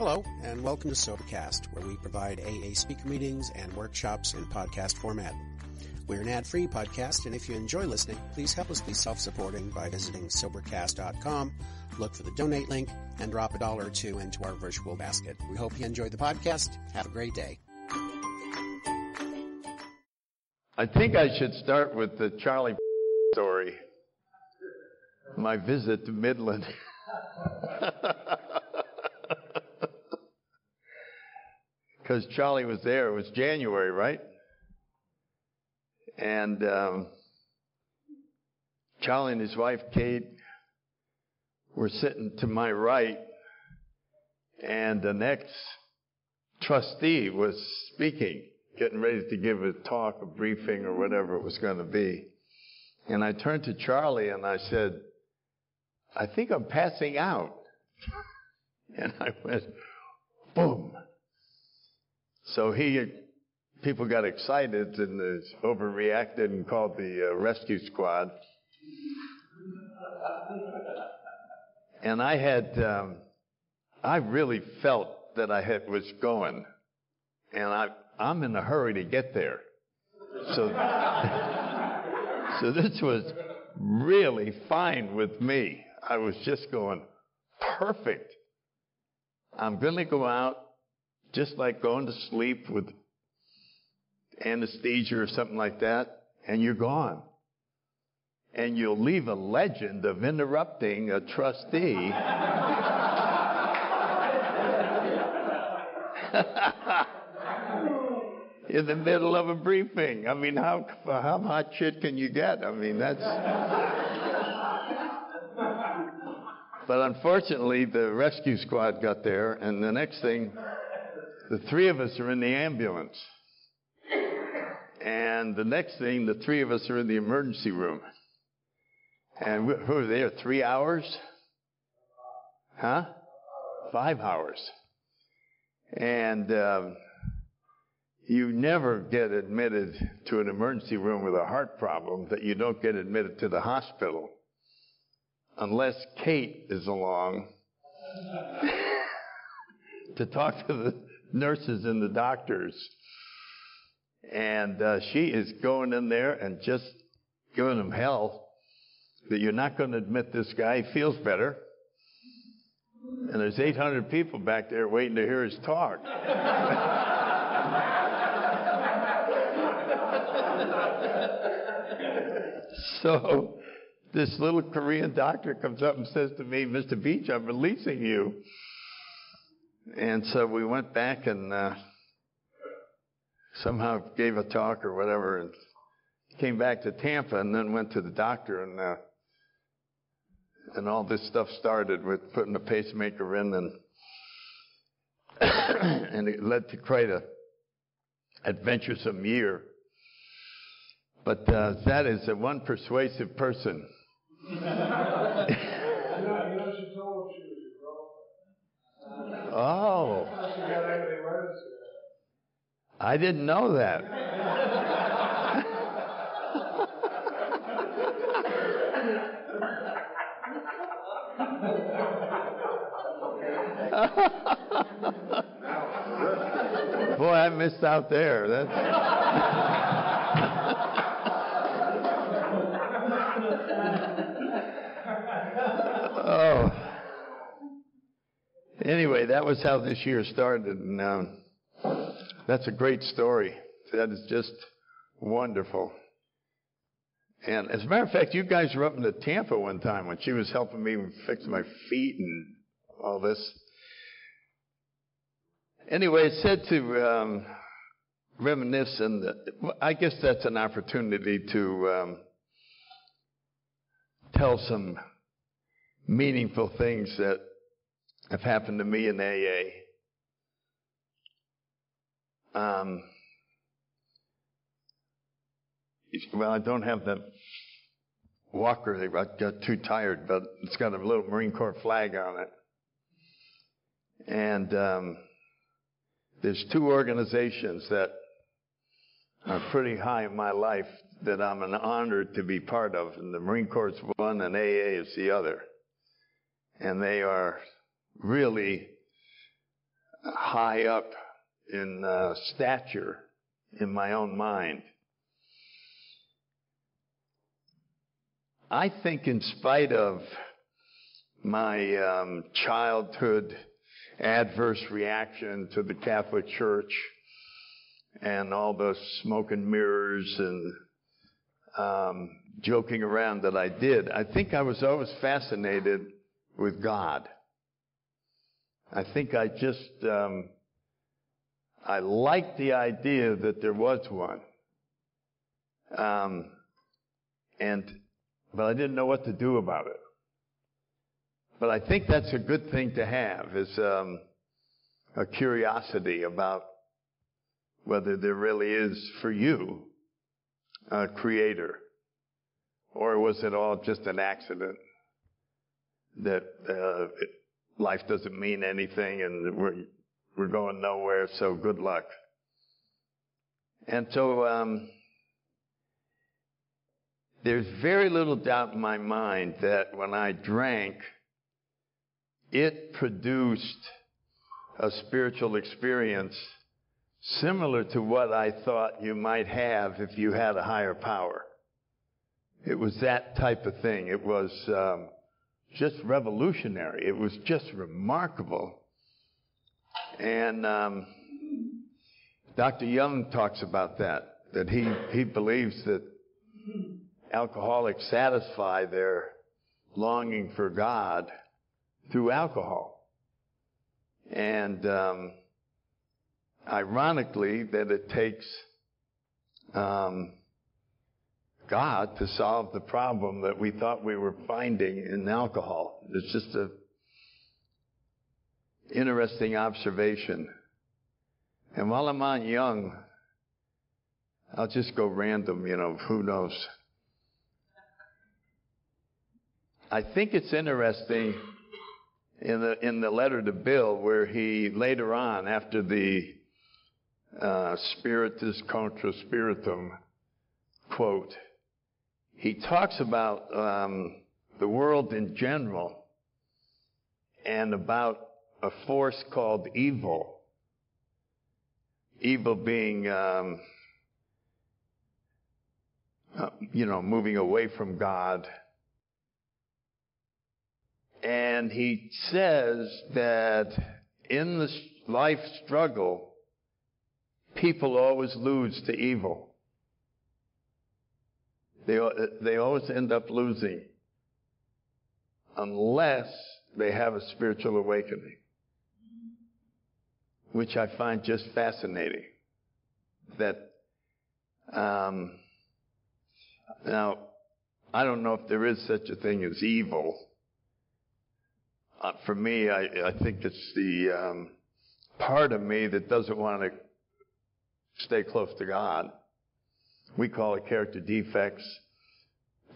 Hello, and welcome to Sobercast, where we provide AA speaker meetings and workshops in podcast format. We're an ad-free podcast, and if you enjoy listening, please help us be self-supporting by visiting Sobercast.com, look for the donate link, and drop $1 or $2 into our virtual basket. We hope you enjoyed the podcast. Have a great day. I think I should start with the Charlie story, my visit to Midland. Because Charlie was there. It was January, right? And Charlie and his wife, Kate, were sitting to my right. And the next trustee was speaking, getting ready to give a talk, a briefing, or whatever it was going to be. And I turned to Charlie and I said, I think I'm passing out. And I went, boom. So people got excited and overreacted and called the rescue squad. And I had, I really felt that I was going. And I'm in a hurry to get there. So, so this was really fine with me. I was just going, perfect. I'm going to go out. Just like going to sleep with anesthesia or something like that, and you're gone. And you'll leave a legend of interrupting a trustee. In the middle of a briefing. I mean, how hot shit can you get? I mean, that's... But unfortunately, the rescue squad got there, and the next thing... The three of us are in the ambulance. And the next thing, the three of us are in the emergency room. And we were there 3 hours? Huh? 5 hours. And you never get admitted to an emergency room with a heart problem that you don't get admitted to the hospital unless Kate is along to talk to the nurses and the doctors, and she is going in there and just giving them hell that you're not going to admit this guy. He feels better, and there's 800 people back there waiting to hear his talk. So this little Korean doctor comes up and says to me, Mr. Beach, I'm releasing you. And so we went back and somehow gave a talk or whatever and came back to Tampa and then went to the doctor. And all this stuff started with putting a pacemaker in and, and it led to quite an adventuresome year. But that is the one persuasive person. Oh. I didn't know that. Boy, I missed out there. Oh. Anyway, that was how this year started, and that's a great story. That is just wonderful. And as a matter of fact, you guys were up in Tampa one time when she was helping me fix my feet and all this. Anyway, it's said to reminisce, and I guess that's an opportunity to tell some meaningful things that have happened to me in AA. Well, I don't have the walker. I got too tired, but it's got a little Marine Corps flag on it. And there's two organizations that are pretty high in my life that I'm an honor to be part of. And the Marine Corps is one and AA is the other. And they are really high up in stature in my own mind. I think in spite of my childhood adverse reaction to the Catholic Church and all the smoke and mirrors and joking around that I did, I think I was always fascinated with God. I think I just, I liked the idea that there was one. But I didn't know what to do about it. But I think that's a good thing to have, is a curiosity about whether there really is, for you, a creator. Or was it all just an accident that life doesn't mean anything and we're going nowhere, so good luck. And so there's very little doubt in my mind that when I drank, it produced a spiritual experience similar to what I thought you might have if you had a higher power. It was that type of thing. It was just revolutionary. It was just remarkable. And Dr. Young talks about that he believes that alcoholics satisfy their longing for God through alcohol. And ironically, that it takes God to solve the problem that we thought we were finding in alcohol. It's just an interesting observation. And while I'm on Young, I'll just go random, you know, who knows. I think it's interesting in the letter to Bill where he, later on, after the spiritus contra spiritum quote, he talks about the world in general and about a force called evil. Evil being, you know, moving away from God. And he says that in the life struggle, people always lose to evil. They always end up losing unless they have a spiritual awakening, which I find just fascinating. That now, I don't know if there is such a thing as evil. For me, I think it's the part of me that doesn't want to stay close to God. We call it character defects.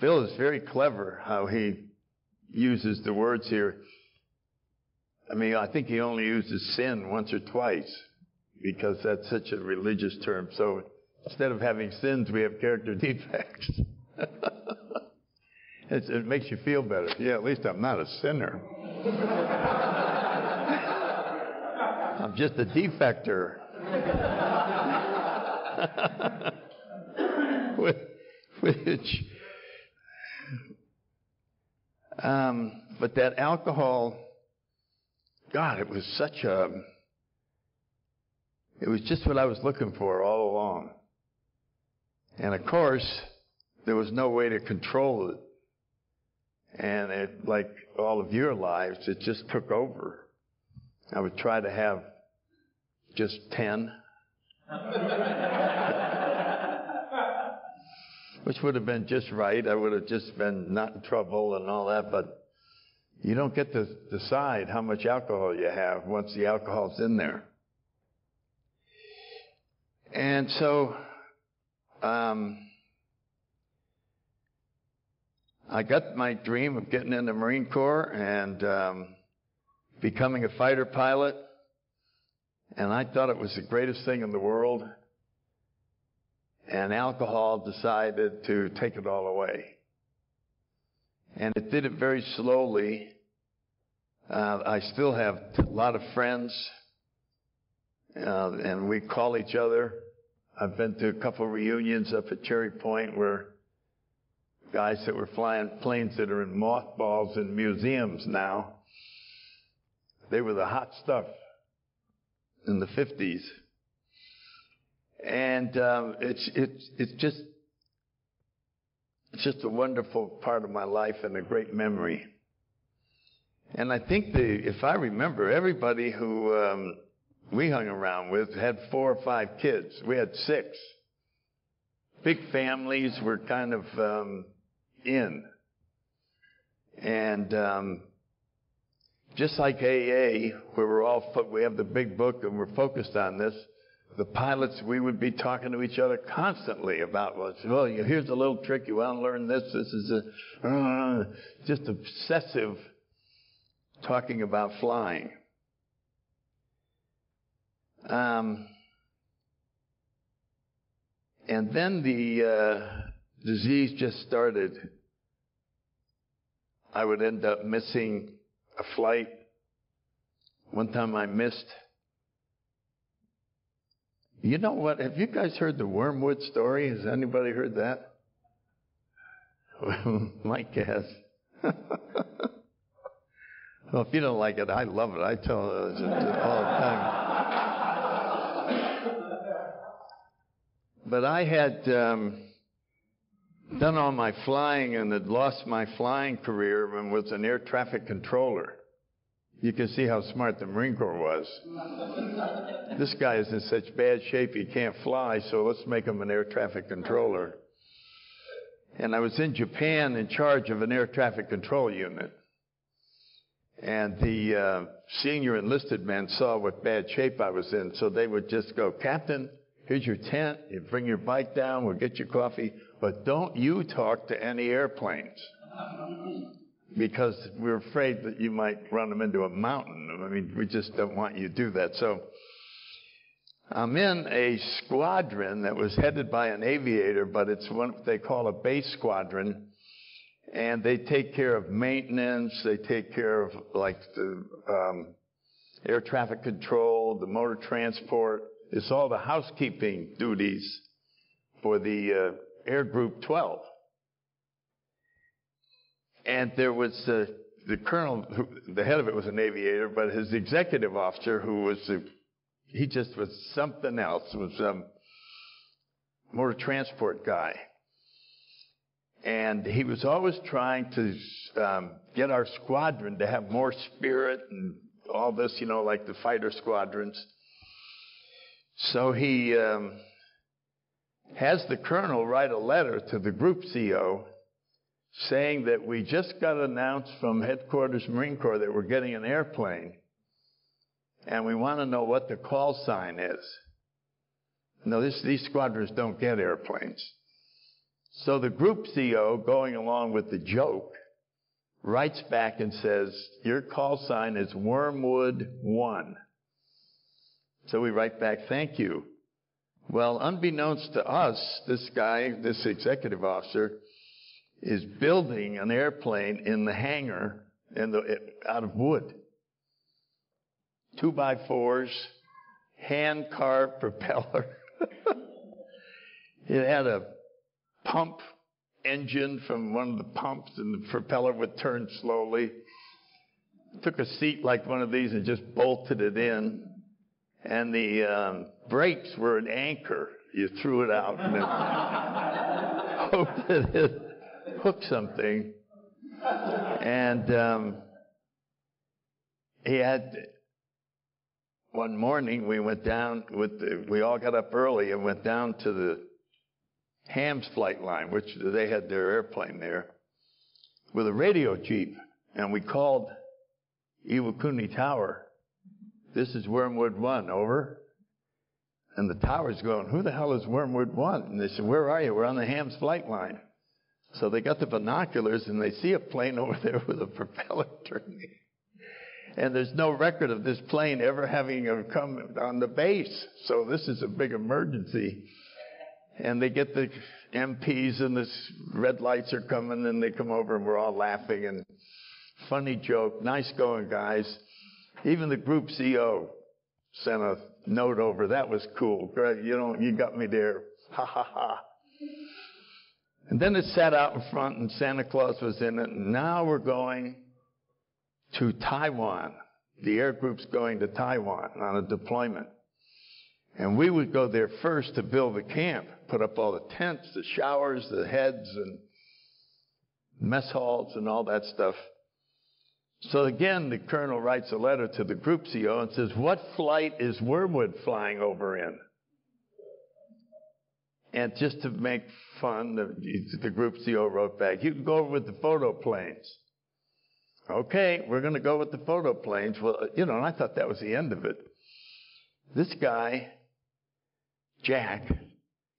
Bill is very clever how he uses the words here. I mean, I think he only uses sin once or twice because that's such a religious term. So instead of having sins, we have character defects. It makes you feel better. Yeah, at least I'm not a sinner. I'm just a defector. Which, but that alcohol, God, it was such a, it was just what I was looking for all along. And of course, there was no way to control it. And it, like all of your lives, it just took over. I would try to have just 10. Which would have been just right. I would have just been not in trouble and all that, but you don't get to decide how much alcohol you have once the alcohol's in there. And so I got my dream of getting in the Marine Corps and becoming a fighter pilot, and I thought it was the greatest thing in the world. And alcohol decided to take it all away. And it did it very slowly. I still have a lot of friends And we call each other. I've been to a couple reunions up at Cherry Point where guys that were flying planes that are in mothballs in museums now, they were the hot stuff in the 50s. And it's just a wonderful part of my life and a great memory. And I think if I remember, everybody who we hung around with had 4 or 5 kids. We had 6. Big families were kind of in. And just like AA, where we have the big book and we're focused on this, the pilots, we would be talking to each other constantly about, well, here's a little trick, you want to learn this, this is a, just obsessive talking about flying. And then the disease just started. I would end up missing a flight. One time I missed. You know what? Have you guys heard the Wormwood story? Has anybody heard that? Mike has. Well, if you don't like it, I love it. I tell it all the time. But I had done all my flying and had lost my flying career and was an air traffic controller. You can see how smart the Marine Corps was. This guy is in such bad shape he can't fly, so let's make him an air traffic controller. And I was in Japan in charge of an air traffic control unit. And the senior enlisted men saw what bad shape I was in, so they would just go, "Captain, here's your tent. You bring your bike down. We'll get you coffee. But don't you talk to any airplanes." Because we're afraid that you might run them into a mountain. I mean, we just don't want you to do that. So I'm in a squadron that was headed by an aviator, but it's what they call a base squadron. And they take care of maintenance. They take care of, like, the air traffic control, the motor transport. It's all the housekeeping duties for the Air Group 12. And there was the colonel, the head of it was an aviator, but his executive officer, who was, he just was something else, was a motor transport guy. And he was always trying to get our squadron to have more spirit and all this, you know, like the fighter squadrons. So he has the colonel write a letter to the group CO, saying that we just got announced from headquarters Marine Corps that we're getting an airplane, and we want to know what the call sign is. No, these squadrons don't get airplanes. So the group CO, going along with the joke, writes back and says, "Your call sign is Wormwood 1. So we write back, "Thank you." Well, unbeknownst to us, this guy, this executive officer, is building an airplane in the hangar out of wood. 2x4s, hand carved propeller. It had a pump engine from one of the pumps, and the propeller would turn slowly. Took a seat like one of these and just bolted it in. And the brakes were an anchor. You threw it out and then hoped that it hook something. And he had, one morning we went down with we all got up early and went down to the Hams flight line, which they had their airplane there, with a radio jeep, and we called Iwakuni Tower. "This is Wormwood 1, over." And the tower's going, "Who the hell is Wormwood 1? And they said, "Where are you? We're on the Hams flight line." So they got the binoculars, and they see a plane over there with a propeller turning. And there's no record of this plane ever having come on the base. So this is a big emergency. And they get the MPs, and the red lights are coming, and they come over, and we're all laughing. And funny joke, nice going, guys. Even the group CO sent a note over. That was cool. You got me there. Ha, ha, ha. And then it sat out in front, and Santa Claus was in it. And now we're going to Taiwan. The air group's going to Taiwan on a deployment. And we would go there first to build the camp, put up all the tents, the showers, the heads, and mess halls, and all that stuff. So again, the colonel writes a letter to the group CO and says, what flight is Wormwood flying over in? And just to make fun, the group CO wrote back, you can go over with the photo planes. Okay, we're going to go with the photo planes. Well, and I thought that was the end of it. This guy, Jack,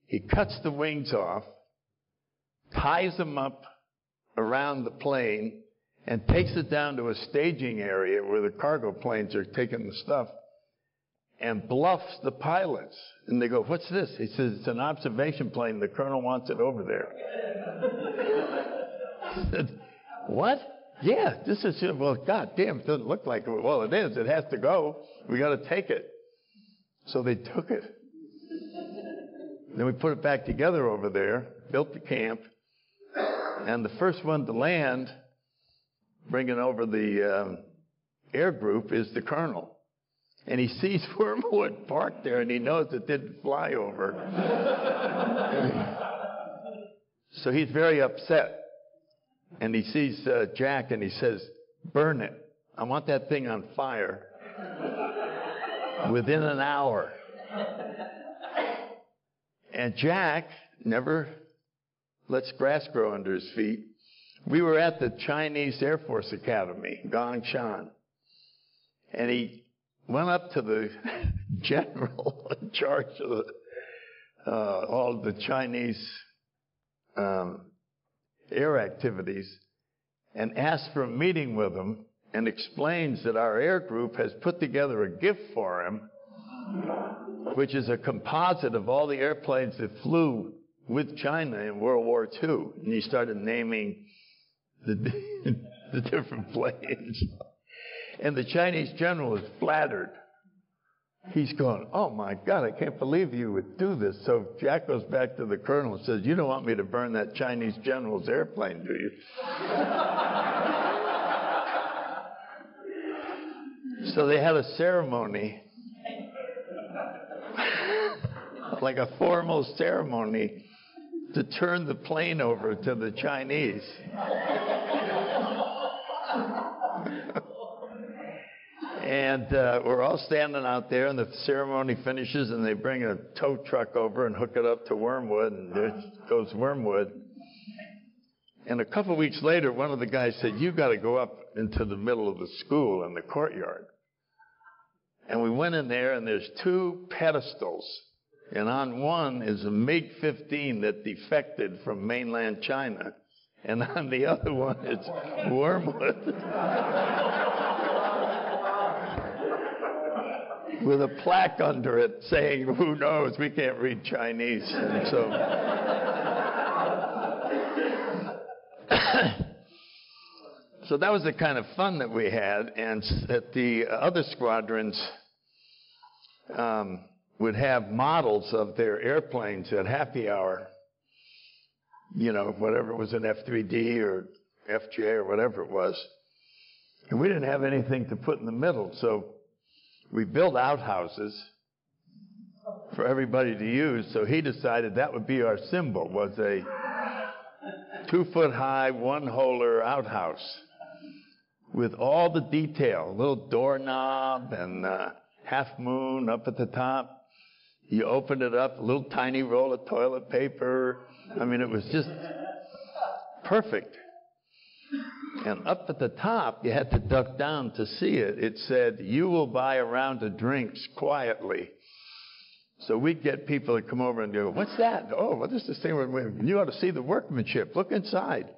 he cuts the wings off, ties them up around the plane, and takes it down to a staging area where the cargo planes are taking the stuff, and bluffs the pilots. And they go, what's this? He says, it's an observation plane. The colonel wants it over there. I said, what? Yeah, this is, well, goddamn, it doesn't look like it. Well, it is. It has to go. We got to take it. So they took it. Then we put it back together over there, built the camp, and the first one to land, bringing over the air group, is the colonel. And he sees Wormwood parked there, and he knows it didn't fly over. So he's very upset. And he sees Jack, and he says, burn it. I want that thing on fire within an hour. And Jack never lets grass grow under his feet. We were at the Chinese Air Force Academy, Gongshan, and he went up to the general in charge of all the Chinese air activities and asked for a meeting with him, and explains that our air group has put together a gift for him, which is a composite of all the airplanes that flew with China in World War II. And he started naming the different planes. And the Chinese general is flattered. He's going, oh, my God, I can't believe you would do this. So Jack goes back to the colonel and says, you don't want me to burn that Chinese general's airplane, do you? So they had a ceremony, like a formal ceremony, to turn the plane over to the Chinese. And we're all standing out there, and the ceremony finishes, and they bring a tow truck over and hook it up to Wormwood, and there goes Wormwood. And a couple weeks later, one of the guys said, you've got to go up into the middle of the school in the courtyard. And we went in there, and there's two pedestals, and on one is a MiG-15 that defected from mainland China, and on the other one is Wormwood. With a plaque under it saying, who knows, we can't read Chinese. And so that was the kind of fun that we had. And that the other squadrons would have models of their airplanes at happy hour, whatever it was, an F3D or FJ or whatever it was. And we didn't have anything to put in the middle, so we built outhouses for everybody to use, so he decided that would be our symbol, was a 2-foot-high, one-holer outhouse with all the detail, a little doorknob and half-moon up at the top. You opened it up, a little tiny roll of toilet paper. I mean, it was just perfect. And up at the top, you had to duck down to see it. It said, you will buy a round of drinks quietly. So we'd get people that come over and go, what's that? Oh, what is this thing? You ought to see the workmanship. Look inside.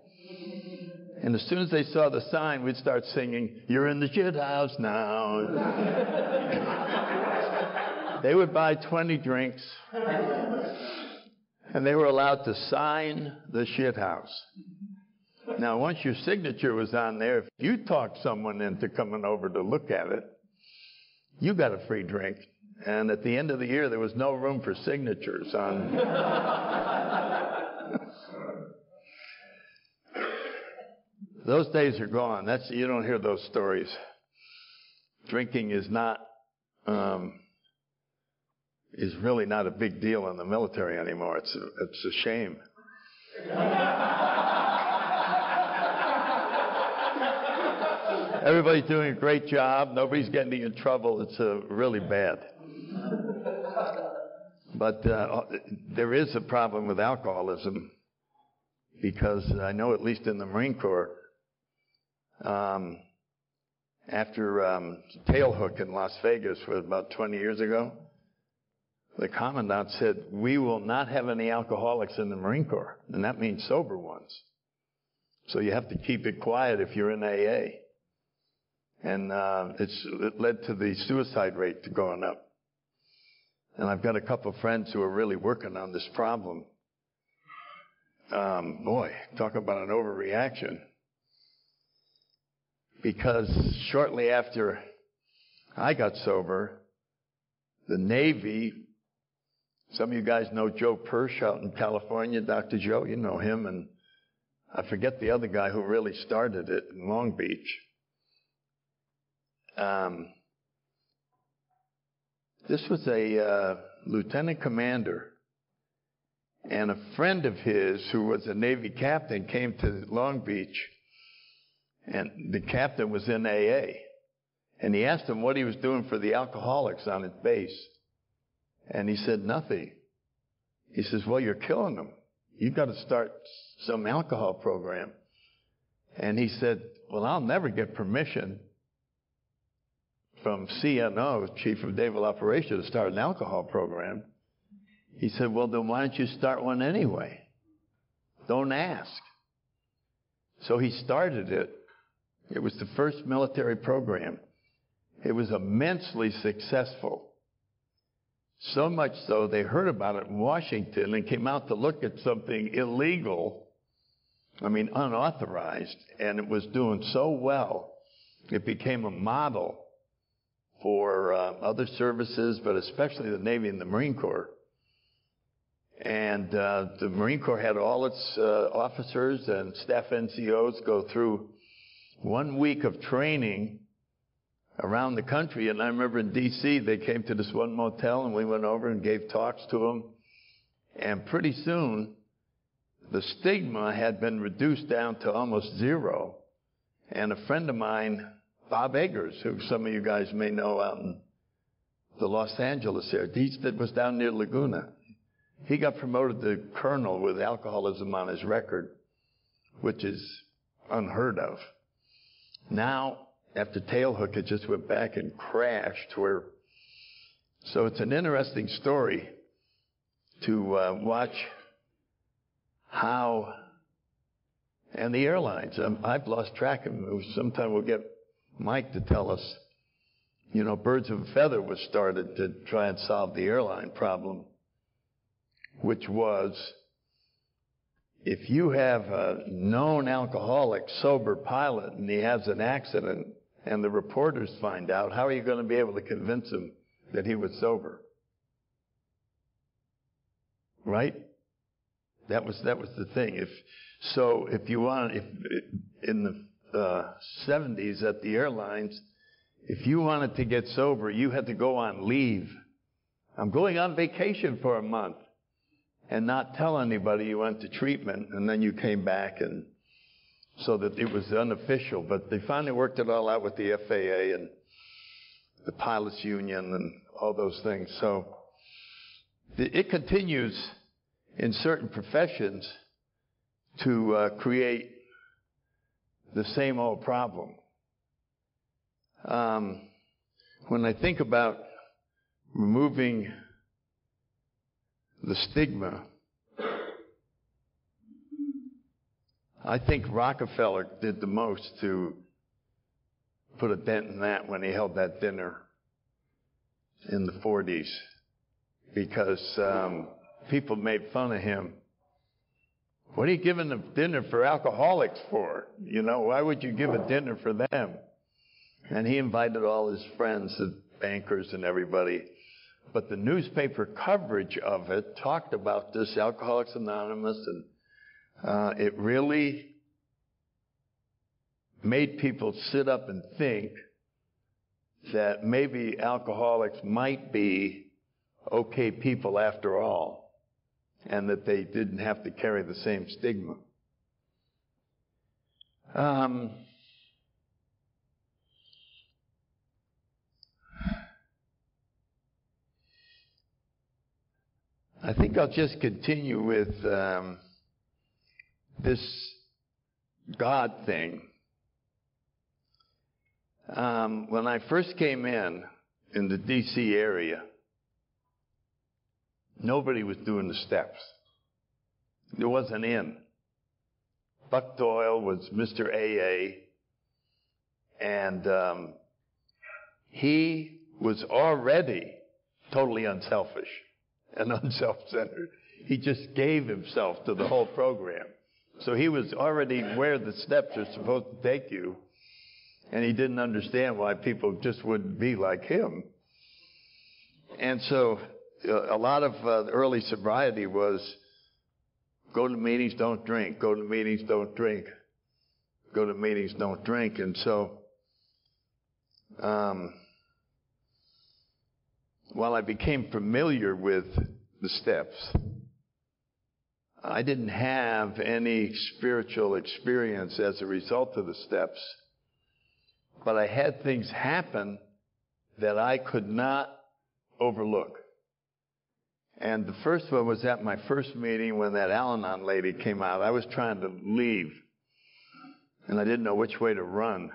And as soon as they saw the sign, we'd start singing, you're in the shit house now. They would buy 20 drinks. And they were allowed to sign the shit house. Now, once your signature was on there, if you talked someone into coming over to look at it, you got a free drink. And at the end of the year, there was no room for signatures on. Those days are gone. That's, you don't hear those stories. Drinking is not, is really not a big deal in the military anymore. It's a shame. Everybody's doing a great job. Nobody's getting in trouble. It's really bad. But there is a problem with alcoholism because I know at least in the Marine Corps, after Tailhook in Las Vegas was about 20 years ago, the commandant said, we will not have any alcoholics in the Marine Corps, and that means sober ones. So you have to keep it quiet if you're in AA. And it led to the suicide rate to going up. And I've got a couple of friends who are really working on this problem. Boy, talk about an overreaction. Because shortly after I got sober, the Navy, some of you guys know Joe Pirsch out in California, Dr. Joe, you know him, and I forget the other guy who really started it in Long Beach. This was a lieutenant commander, and a friend of his who was a Navy captain came to Long Beach, and the captain was in AA. And he asked him what he was doing for the alcoholics on his base. And he said, nothing. He says, well, you're killing them. You've got to start some alcohol program. And he said, well, I'll never get permission from CNO, Chief of Naval Operations, to start an alcohol program. He said, well, then why don't you start one anyway? Don't ask. So he started it. It was the first military program. It was immensely successful. So much so, they heard about it in Washington and came out to look at something illegal, I mean unauthorized, and it was doing so well, it became a model for other services, but especially the Navy and the Marine Corps. And the Marine Corps had all its officers and staff NCOs go through 1 week of training around the country, and I remember in D.C. they came to this one motel, and we went over and gave talks to them. And pretty soon, the stigma had been reduced down to almost zero. And a friend of mine, Bob Eggers, who some of you guys may know out in the Los Angeles area, he was down near Laguna. He got promoted to colonel with alcoholism on his record, which is unheard of. Now, after Tailhook, it just went back and crashed. So it's an interesting story to watch how, and the airlines. I've lost track of them. Sometime we'll get Mike to tell us. You know, Birds of a Feather was started to try and solve the airline problem, which was, if you have a known alcoholic, sober pilot, and he has an accident, and the reporters find out, how are you going to be able to convince him that he was sober? Right? That was the thing. If in the 70s at the airlines, if you wanted to get sober, you had to go on leave. I'm going on vacation for a month. And not tell anybody you went to treatment, and then you came back, and so that it was unofficial. But they finally worked it all out with the FAA and the pilots union and all those things. So it continues in certain professions to create the same old problem. When I think about removing the stigma, I think Rockefeller did the most to put a dent in that when he held that dinner in the 40s, because people made fun of him. What are you giving a dinner for alcoholics for? You know, why would you give a dinner for them? And he invited all his friends, the bankers and everybody. But the newspaper coverage of it talked about this, Alcoholics Anonymous, and it really made people sit up and think that maybe alcoholics might be okay people after all, and that they didn't have to carry the same stigma. I think I'll just continue with this God thing. When I first came in the D.C. area, nobody was doing the steps. There wasn't in. Buck Doyle was Mr. AA, and he was already totally unselfish and unself-centered. He just gave himself to the whole program. So he was already where the steps are supposed to take you, and he didn't understand why people just wouldn't be like him. And so a lot of early sobriety was go to meetings, don't drink, go to meetings, don't drink, go to meetings, don't drink. And so while I became familiar with the steps, I didn't have any spiritual experience as a result of the steps. But I had things happen that I could not overlook. And the first one was at my first meeting when that Al-Anon lady came out. I was trying to leave, and I didn't know which way to run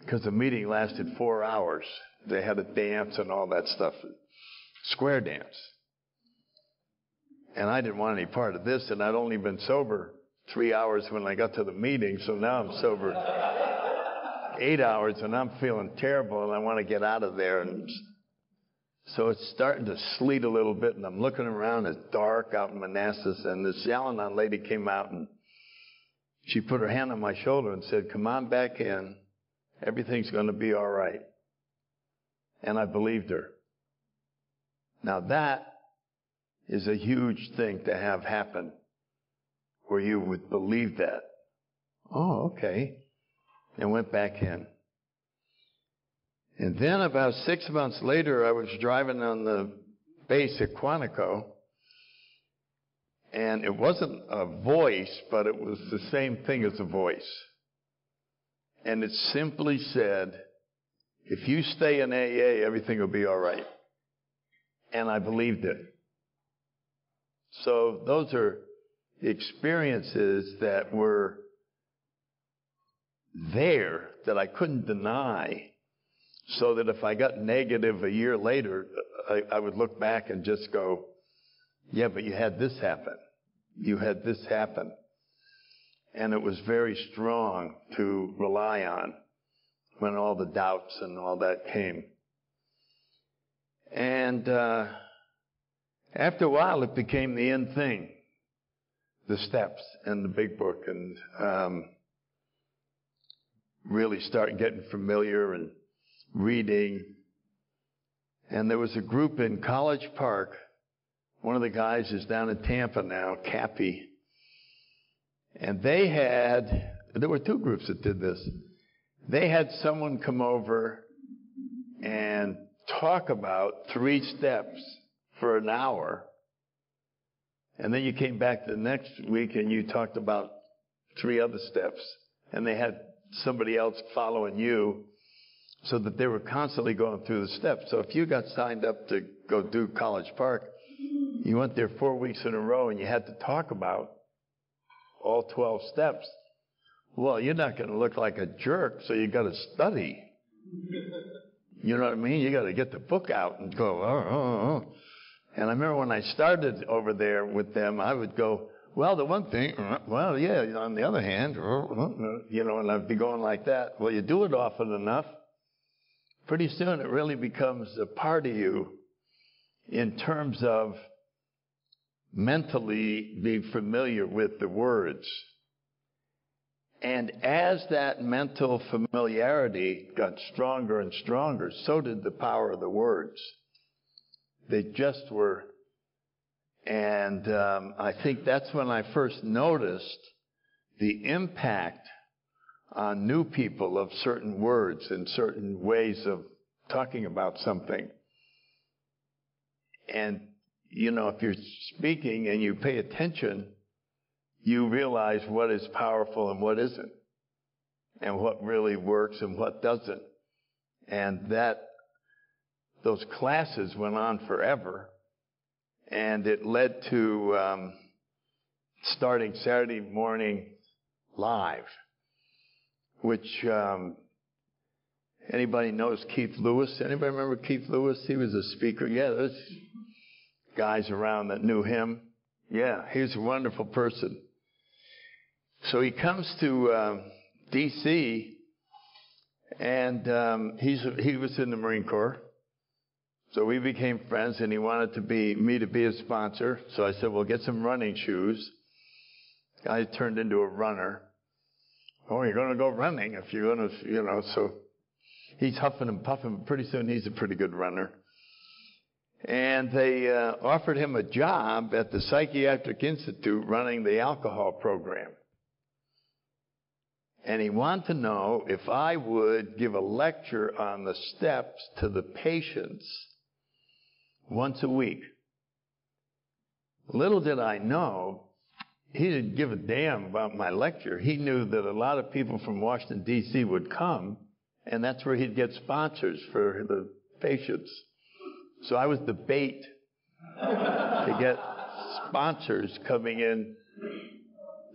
because the meeting lasted 4 hours. They had a dance and all that stuff, square dance. And I didn't want any part of this, and I'd only been sober 3 hours when I got to the meeting, so now I'm sober 8 hours, and I'm feeling terrible, and I want to get out of there. And so it's starting to sleet a little bit, and I'm looking around. It's dark out in Manassas, and this Al-Anon lady came out, and she put her hand on my shoulder and said, "Come on back in. Everything's going to be all right." And I believed her. Now that is a huge thing to have happen, where you would believe that. Oh, okay. And went back in. And then about 6 months later, I was driving on the base at Quantico, and it wasn't a voice, but it was the same thing as a voice. And it simply said, if you stay in AA, everything will be all right. And I believed it. So those are the experiences that were there that I couldn't deny, so that if I got negative a year later, I would look back and just go, yeah, but you had this happen. You had this happen. And it was very strong to rely on when all the doubts and all that came. And after a while, it became the end thing, the steps and the big book, and really start getting familiar and reading. And there was a group in College Park. One of the guys is down in Tampa now, Cappy. And they had, there were two groups that did this. They had someone come over and talk about 3 steps for an hour. And then you came back the next week and you talked about 3 other steps. And they had somebody else following you, so that they were constantly going through the steps. So if you got signed up to go do College Park, you went there 4 weeks in a row and you had to talk about all 12 steps. Well, you're not going to look like a jerk, so you got to study. You know what I mean? You got to get the book out and go, oh. And I remember when I started over there with them, I would go, well, the one thing, well, yeah, on the other hand, you know, and I'd be going like that. Well, you do it often enough, pretty soon it really becomes a part of you in terms of mentally being familiar with the words. And as that mental familiarity got stronger and stronger, so did the power of the words. They just were. And I think that's when I first noticed the impact on new people of certain words and certain ways of talking about something. And, you know, if you're speaking and you pay attention, you realize what is powerful and what isn't, and what really works and what doesn't. And that, those classes went on forever. And it led to starting Saturday Morning Live, which anybody knows Keith Lewis? Anybody remember Keith Lewis? He was a speaker. Yeah, there's guys around that knew him. Yeah, he was a wonderful person. So he comes to D.C., and he was in the Marine Corps. So we became friends, and he wanted to be me to be a sponsor. So I said, well, get some running shoes. I turned into a runner. Oh, you're going to go running if you're going to, you know. So he's huffing and puffing, but pretty soon he's a pretty good runner. And they offered him a job at the Psychiatric Institute running the alcohol program. And he wanted to know if I would give a lecture on the steps to the patients once a week. Little did I know, he didn't give a damn about my lecture. He knew that a lot of people from Washington, D.C. would come, and that's where he'd get sponsors for the patients. So I was the bait to get sponsors coming in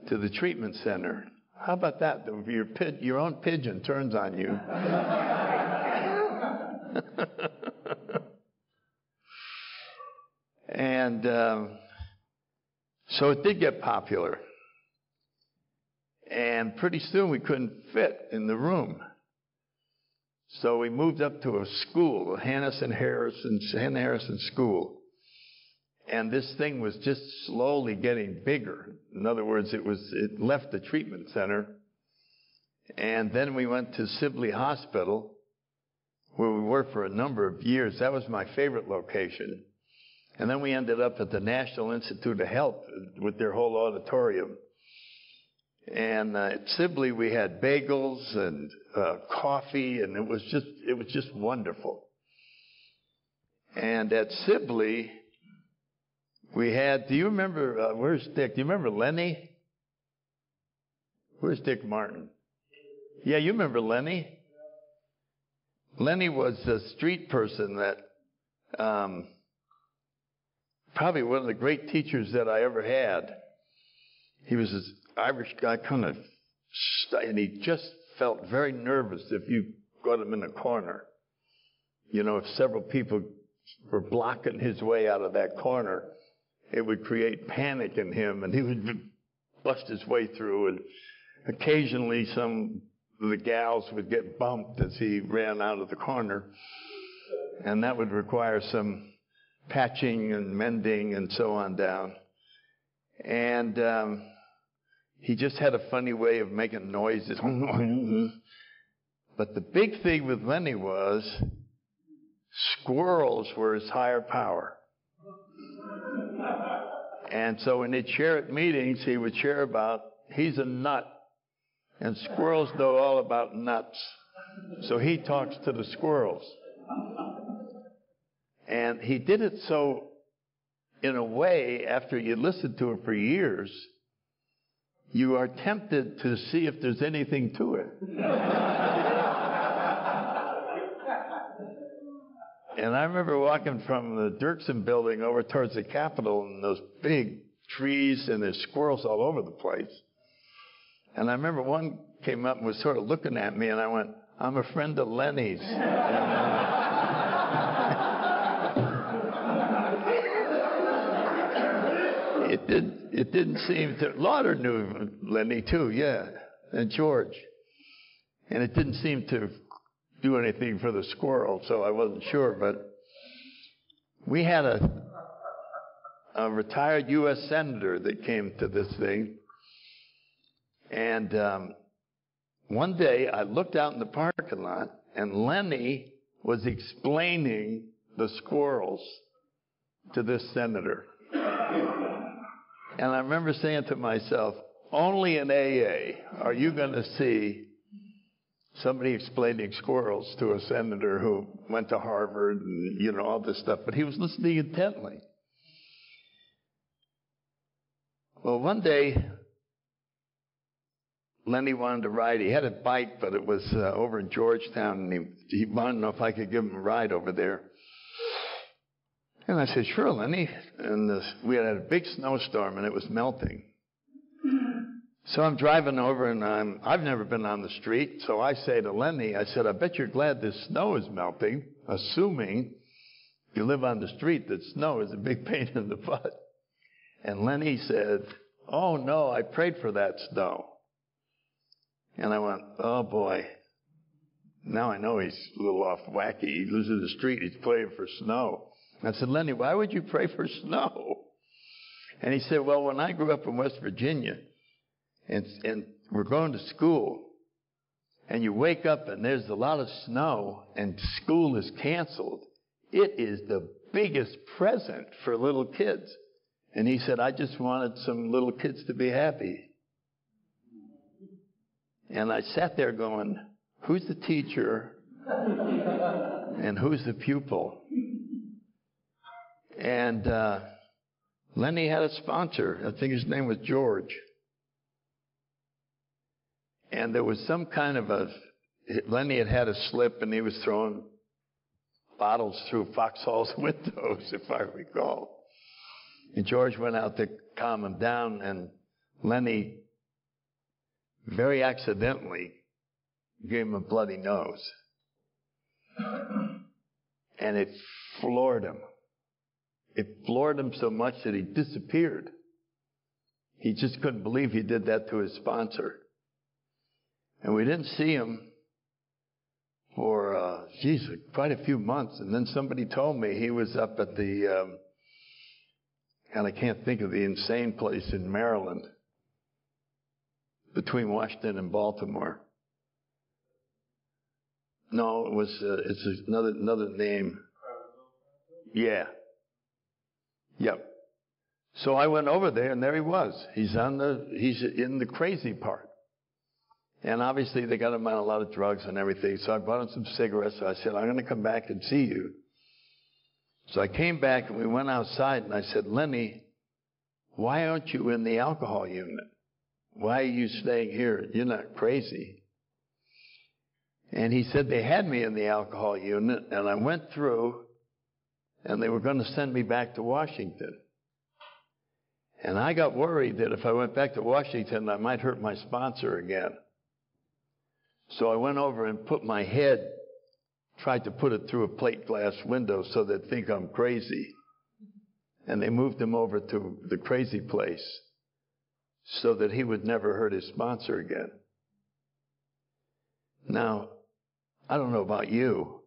to the treatment center. How about that? Your own pigeon turns on you. And so it did get popular. And pretty soon we couldn't fit in the room. So we moved up to a school, Hannah Harrison School. And this thing was just slowly getting bigger. In other words, it left the treatment center. And then we went to Sibley Hospital, where we were for a number of years. That was my favorite location. And then we ended up at the National Institute of Health with their whole auditorium. And at Sibley, we had bagels and coffee, and it was just wonderful. And at Sibley, we had, do you remember, where's Dick? Do you remember Lenny? Where's Dick Martin? Yeah, you remember Lenny? Lenny was a street person that, probably one of the great teachers that I ever had. He was this Irish guy, and he just felt very nervous if you got him in a corner. You know, if several people were blocking his way out of that corner, it would create panic in him, and he would bust his way through, and occasionally some of the gals would get bumped as he ran out of the corner, and that would require some patching and mending and so on down. And he just had a funny way of making noises. But the big thing with Lenny was squirrels were his higher power. And so when he'd share at meetings, he would share about, he's a nut, and squirrels know all about nuts. So he talks to the squirrels. And he did it so, in a way, after you listened to it for years, you are tempted to see if there's anything to it. And I remember walking from the Dirksen building over towards the Capitol, and those big trees, and there's squirrels all over the place. And I remember one came up and was sort of looking at me, and I went, I'm a friend of Lenny's. It didn't seem to... Lauder knew Lenny, too, yeah, and George. And it didn't seem to do anything for the squirrel, so I wasn't sure, but we had a retired U.S. senator that came to this thing, and one day I looked out in the parking lot, and Lenny was explaining the squirrels to this senator. And I remember saying to myself, only in AA are you going to see somebody explaining squirrels to a senator who went to Harvard and, you know, all this stuff. But he was listening intently. Well, one day, Lenny wanted to ride. He had a bike, but it was over in Georgetown, and he wanted to know if I could give him a ride over there. And I said, sure, Lenny. And we had a big snowstorm, and it was melting. So I'm driving over, and I've never been on the street, so I say to Lenny, I said, I bet you're glad this snow is melting, assuming you live on the street, that snow is a big pain in the butt. And Lenny said, oh, no, I prayed for that snow. And I went, oh, boy. Now I know he's a little off wacky. He lives in the street. He's praying for snow. I said, Lenny, why would you pray for snow? And he said, well, when I grew up in West Virginia, and we're going to school, and you wake up and there's a lot of snow and school is canceled, it is the biggest present for little kids. And he said, I just wanted some little kids to be happy. And I sat there going, who's the teacher and who's the pupil? And Lenny had a sponsor. I think his name was George. And there was some kind of a... Lenny had had a slip, and he was throwing bottles through Foxhall's windows, if I recall. And George went out to calm him down, and Lenny very accidentally gave him a bloody nose. And it floored him. It floored him so much that he disappeared. He just couldn't believe he did that to his sponsor. And we didn't see him for, geez, quite a few months. And then somebody told me he was up at the, and I can't think of the insane place in Maryland, between Washington and Baltimore. No, it was, it's another name. Yeah. Yep. So I went over there, and there he was. He's in the crazy part. And obviously they got him on a lot of drugs and everything. So I bought him some cigarettes. So I said, I'm going to come back and see you. So I came back, and we went outside, and I said, Lenny, why aren't you in the alcohol unit? Why are you staying here? You're not crazy. And he said they had me in the alcohol unit, and I went through, and they were going to send me back to Washington. And I got worried that if I went back to Washington, I might hurt my sponsor again. So I went over and put my head, tried to put it through a plate glass window so they'd think I'm crazy. And they moved him over to the crazy place so that he would never hurt his sponsor again. Now, I don't know about you,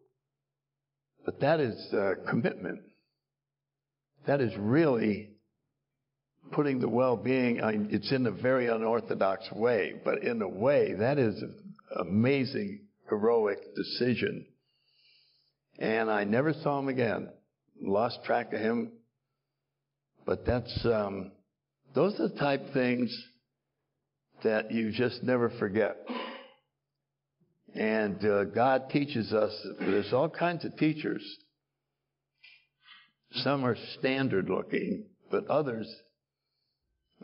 but that is commitment. That is really putting the well-being, it's in a very unorthodox way, but in a way, that is an amazing, heroic decision. And I never saw him again. Lost track of him. But that's, those are the type things that you just never forget. And God teaches us, there's all kinds of teachers. Some are standard looking, but others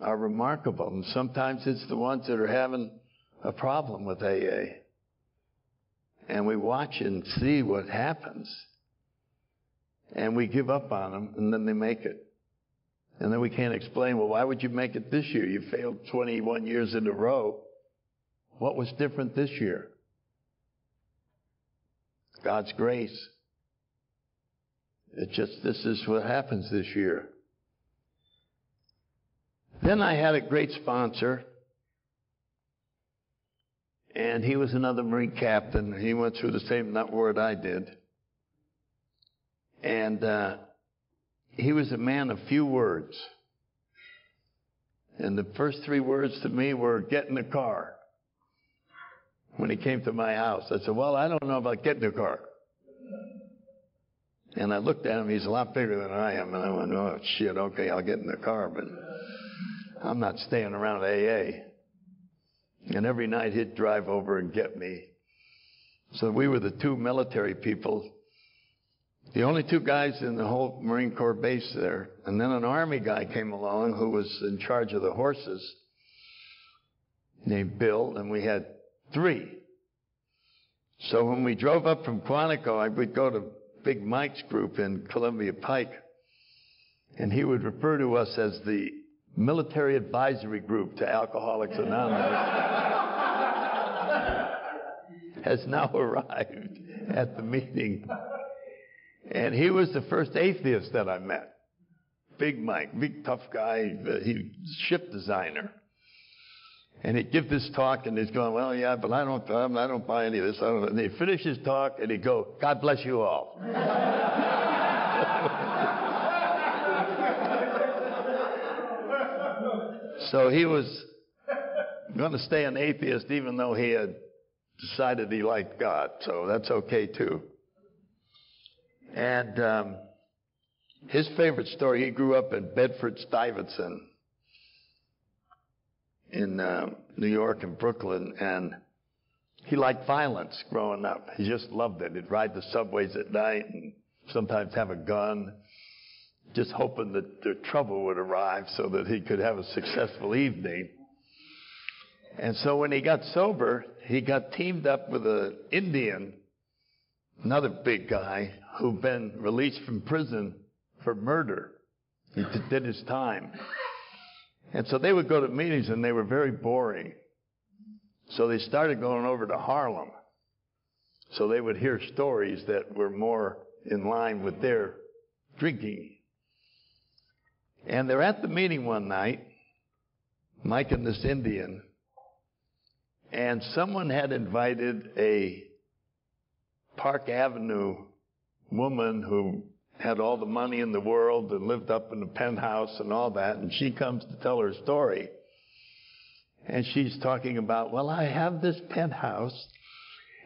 are remarkable. And sometimes it's the ones that are having a problem with AA. And we watch and see what happens. And we give up on them, and then they make it. And then we can't explain, well, why would you make it this year? You failed 21 years in a row. What was different this year? God's grace. It's just, this is what happens this year. Then I had a great sponsor, and he was another Marine captain. He went through the same nut word I did. And, he was a man of few words. And the first three words to me were, get in the car. When he came to my house, I said, well, I don't know about getting in the car. And I looked at him, he's a lot bigger than I am, and I went, oh, shit, okay, I'll get in the car, but I'm not staying around AA. And every night he'd drive over and get me. So we were the two military people, the only two guys in the whole Marine Corps base there. And then an Army guy came along who was in charge of the horses, named Bill, and we had three. So when we drove up from Quantico, I would go to Big Mike's group in Columbia Pike, and he would refer to us as the military advisory group to Alcoholics Anonymous, has now arrived at the meeting. And he was the first atheist that I met. Big Mike, big tough guy, he ship designer. And he'd give this talk, and he's going, well, yeah, but I don't buy any of this. And he'd finish his talk, and he'd go, God bless you all. So he was going to stay an atheist, even though he had decided he liked God. So that's okay, too. And his favorite story, he grew up in Bedford-Stuyvesant in New York and Brooklyn, and he liked violence growing up. He just loved it. He'd ride the subways at night and sometimes have a gun, just hoping that the trouble would arrive so that he could have a successful evening. And so when he got sober, he got teamed up with an Indian, another big guy, who'd been released from prison for murder. He did his time. And so they would go to meetings, and they were very boring. So they started going over to Harlem. So they would hear stories that were more in line with their drinking. And they're at the meeting one night, Mike and this Indian, and someone had invited a Park Avenue woman who had all the money in the world and lived up in the penthouse and all that, and she comes to tell her story. And she's talking about, well, I have this penthouse,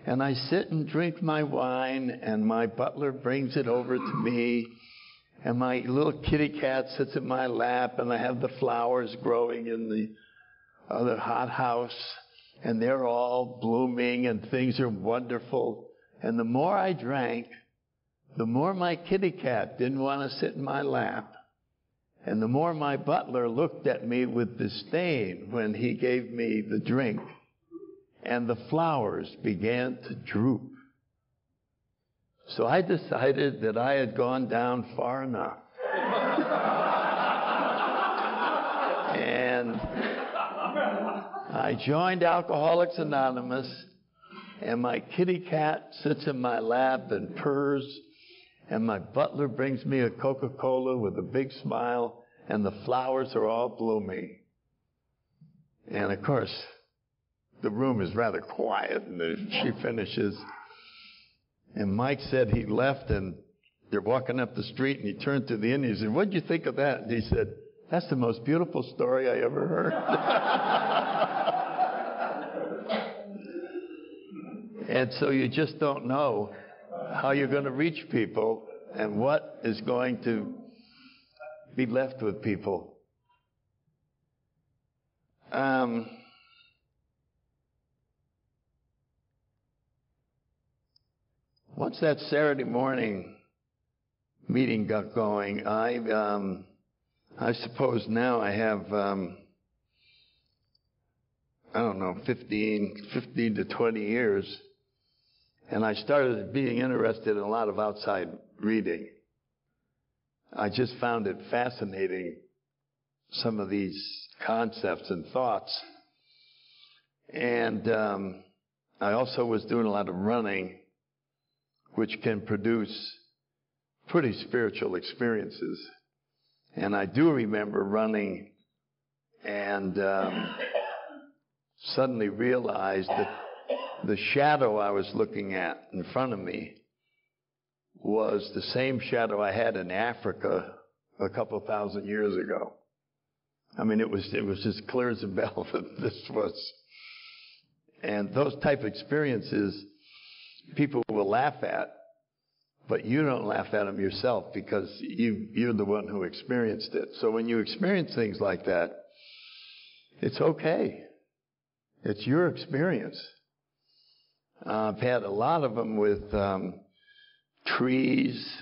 and I sit and drink my wine, and my butler brings it over to me, and my little kitty cat sits in my lap, and I have the flowers growing in the other hothouse, and they're all blooming, and things are wonderful. And the more I drank, the more my kitty cat didn't want to sit in my lap, and the more my butler looked at me with disdain when he gave me the drink, and the flowers began to droop. So I decided that I had gone down far enough. And I joined Alcoholics Anonymous, and my kitty cat sits in my lap and purrs, and my butler brings me a Coca-Cola with a big smile, and the flowers are all blooming. And of course, the room is rather quiet, and she finishes. And Mike said he left, and they're walking up the street, and he turned to the Indian and said, what'd you think of that? And he said, that's the most beautiful story I ever heard. And so you just don't know how you're going to reach people and what is going to be left with people. Once that Saturday morning meeting got going, I suppose now I have, I don't know, 15 to 20 years. And I started being interested in a lot of outside reading. I just found it fascinating, some of these concepts and thoughts. And I also was doing a lot of running, which can produce pretty spiritual experiences. And I do remember running and suddenly realized that the shadow I was looking at in front of me was the same shadow I had in Africa a couple thousand years ago. I mean, it was just clear as a bell that this was. And those type of experiences people will laugh at, But you don't laugh at them yourself because you're the one who experienced it. So when you experience things like that, it's okay. It's your experience. I've had a lot of them with trees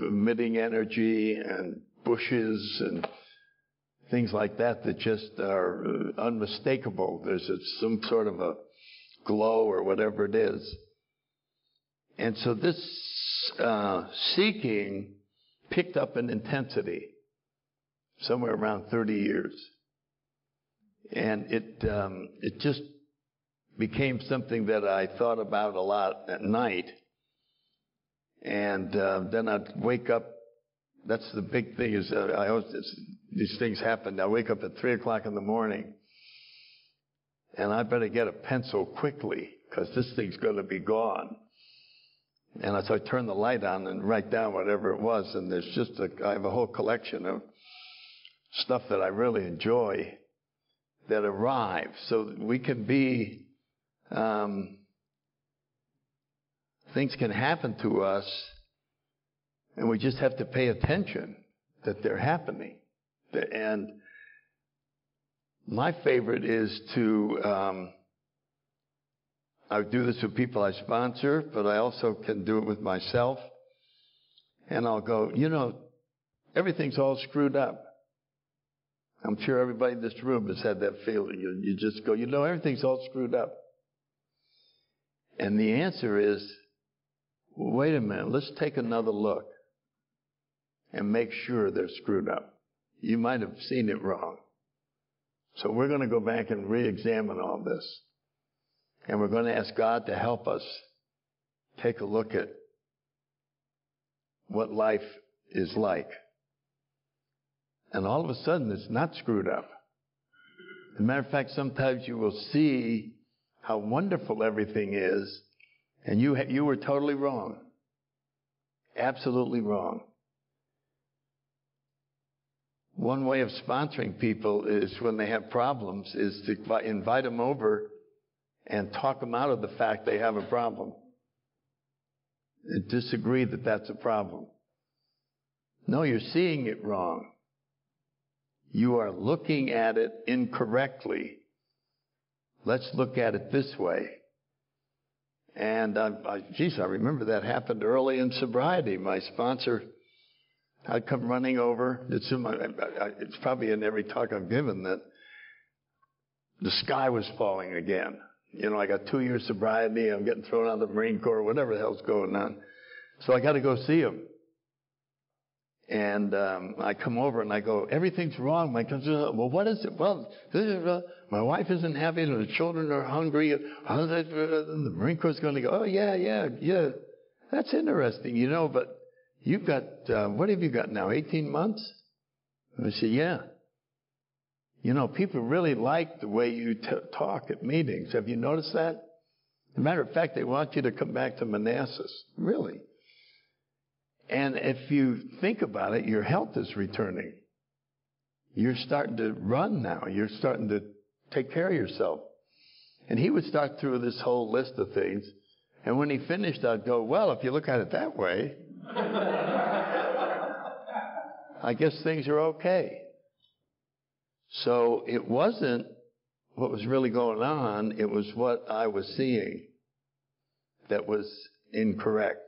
emitting energy and bushes and things like that that just are unmistakable. There's some sort of a glow or whatever it is. And so this seeking picked up in intensity somewhere around 30 years. And it just became something that I thought about a lot at night. And then I'd wake up. That's the big thing is I always, these things happen. I wake up at 3 o'clock in the morning, and I better get a pencil quickly because this thing's going to be gone. And so I turn the light on and write down whatever it was. And there's just I have a whole collection of stuff that I really enjoy that arrive. So we can be, things can happen to us, and we just have to pay attention that they're happening. And my favorite is to, I do this with people I sponsor, but I also can do it with myself. And I'll go, you know, everything's all screwed up. I'm sure everybody in this room has had that feeling. You just go, you know, everything's all screwed up. And the answer is, wait a minute, let's take another look and make sure they're screwed up. You might have seen it wrong. So we're going to go back and re-examine all this. And we're going to ask God to help us take a look at what life is like. And all of a sudden, it's not screwed up. As a matter of fact, sometimes you will see how wonderful everything is, and you were totally wrong. Absolutely wrong. One way of sponsoring people is when they have problems is to invite them over and talk them out of the fact they have a problem. And disagree that that's a problem. No, you're seeing it wrong. You are looking at it incorrectly. Let's look at it this way. And, I remember that happened early in sobriety. My sponsor, I'd come running over. It's probably in every talk I've given that the sky was falling again. You know, I got 2 years sobriety. I'm getting thrown out of the Marine Corps, whatever the hell's going on. So I got to go see him. And I come over and I go, everything's wrong. My cousin, well, what is it? Well, this is, my wife isn't happy, and the children are hungry. The Marine Corps is going to go, oh, yeah. That's interesting, you know, but you've got, what have you got now, 18 months? And I said, yeah. You know, people really like the way you talk at meetings. Have you noticed that? As a matter of fact, they want you to come back to Manassas, really. And if you think about it, your health is returning. You're starting to run now. You're starting to take care of yourself. And he would start through this whole list of things. And when he finished, I'd go, well, if you look at it that way, I guess things are okay. So it wasn't what was really going on. It was what I was seeing that was incorrect.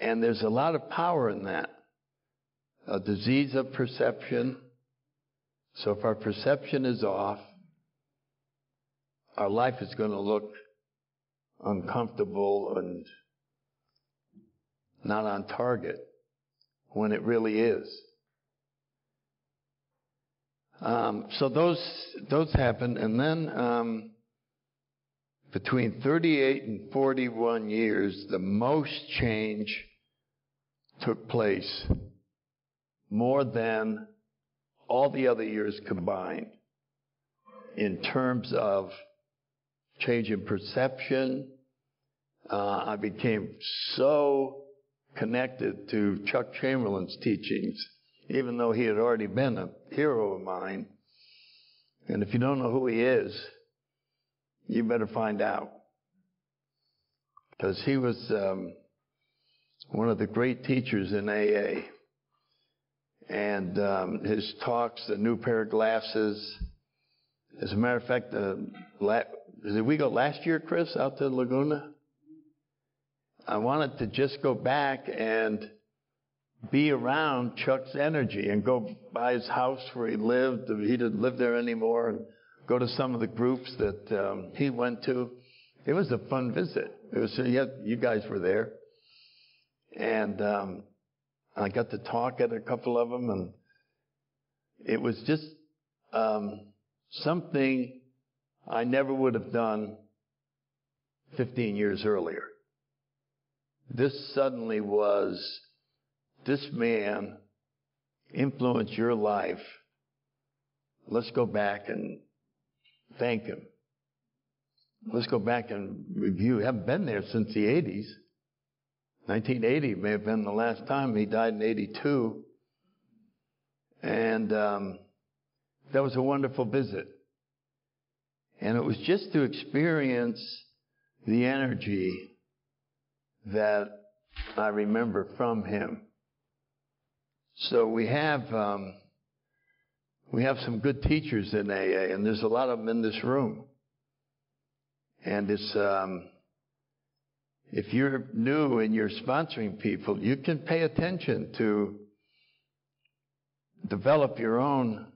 And there's a lot of power in that. A disease of perception. So if our perception is off, our life is going to look uncomfortable and not on target when it really is. So those happened. And then between 38 and 41 years, the most change took place, more than all the other years combined, in terms of change in perception. I became so connected to Chuck Chamberlain's teachings, even though he had already been a hero of mine. And if you don't know who he is, you better find out. Because he was one of the great teachers in AA. And his talks, the new pair of glasses. As a matter of fact, did we go last year, Chris, out to Laguna? I wanted to just go back and be around Chuck's energy and go by his house where he lived. He didn't live there anymore. And go to some of the groups that he went to. It was a fun visit. It was, yeah, you guys were there. And I got to talk at a couple of them, and it was just something I never would have done 15 years earlier. This suddenly was, this man influenced your life. Let's go back and thank him. Let's go back and review. I haven't been there since the 80s. 1980 may have been the last time. He died in 82. And that was a wonderful visit. And it was just to experience the energy that I remember from him. So we have some good teachers in AA, and there's a lot of them in this room. And it's, if you're new and you're sponsoring people, you can pay attention to develop your own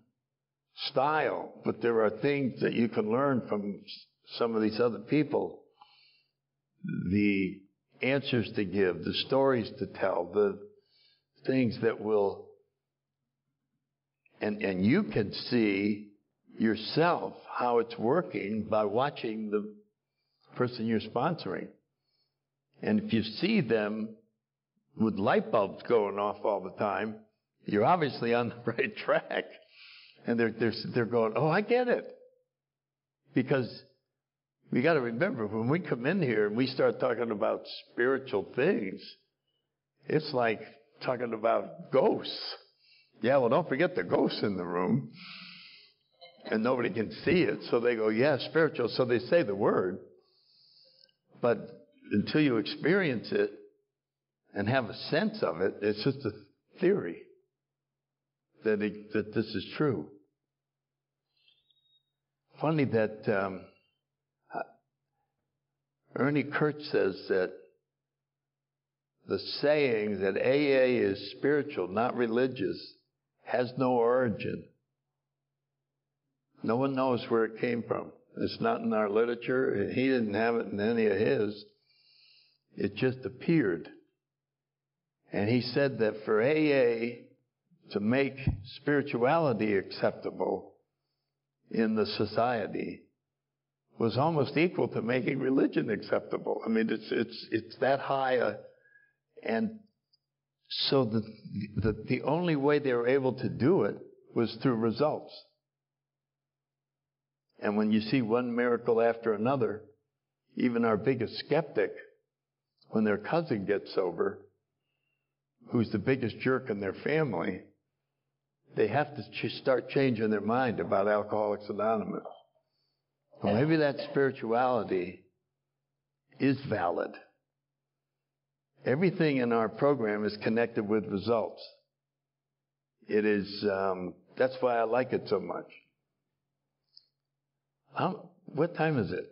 style, but there are things that you can learn from some of these other people. The answers to give, the stories to tell, the things that will, and you can see yourself how it's working by watching the person you're sponsoring. And if you see them with light bulbs going off all the time, you're obviously on the right track. And they're going, oh, I get it. Because we got to remember, when we come in here and we start talking about spiritual things, it's like talking about ghosts. Yeah, well, don't forget the ghosts in the room. And nobody can see it. So they go, yeah, spiritual. So they say the word. But until you experience it and have a sense of it, it's just a theory that, that this is true. Funny that Ernie Kurtz says that the saying that AA is spiritual, not religious, has no origin. No one knows where it came from. It's not in our literature, and he didn't have it in any of his. It just appeared. And he said that for AA to make spirituality acceptable in the society was almost equal to making religion acceptable. I mean, it's that high. And so the only way they were able to do it was through results. And when you see one miracle after another, even our biggest skeptic, when their cousin gets sober, who's the biggest jerk in their family, they have to start changing their mind about Alcoholics Anonymous. Well, maybe that spirituality is valid. Everything in our program is connected with results. It is, that's why I like it so much. What time is it?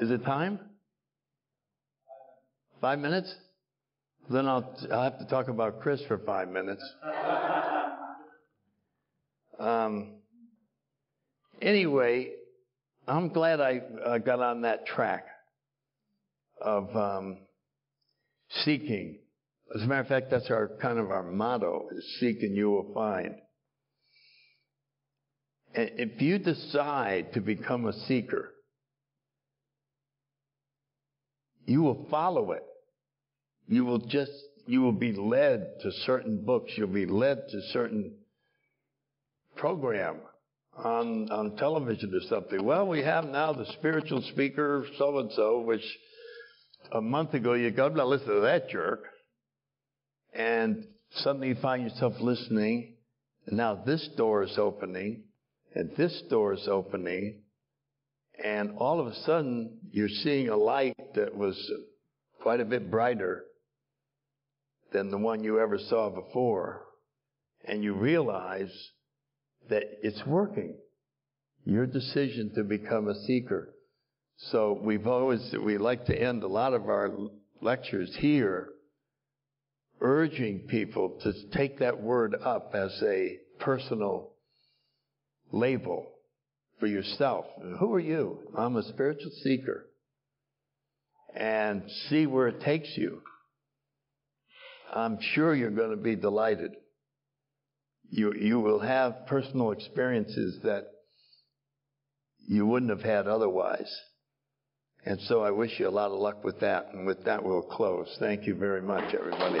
Is it time? 5 minutes? Then I'll have to talk about Chris for 5 minutes. Anyway, I'm glad I got on that track of seeking. As a matter of fact, that's kind of our motto, is seek and you will find. And if you decide to become a seeker, you will follow it. You will be led to certain books. You'll be led to certain program on television or something. Well, we have now the spiritual speaker so-and-so, which a month ago you go, now listen to that jerk. And suddenly you find yourself listening. And now this door is opening, and this door is opening, and all of a sudden you're seeing a light that was quite a bit brighter than the one you ever saw before. And you realize that it's working. Your decision to become a seeker. So we like to end a lot of our lectures here urging people to take that word up as a personal label for yourself. Who are you? I'm a spiritual seeker. And see where it takes you. I'm sure you're going to be delighted. You will have personal experiences that you wouldn't have had otherwise. And so I wish you a lot of luck with that. And with that, we'll close. Thank you very much, everybody.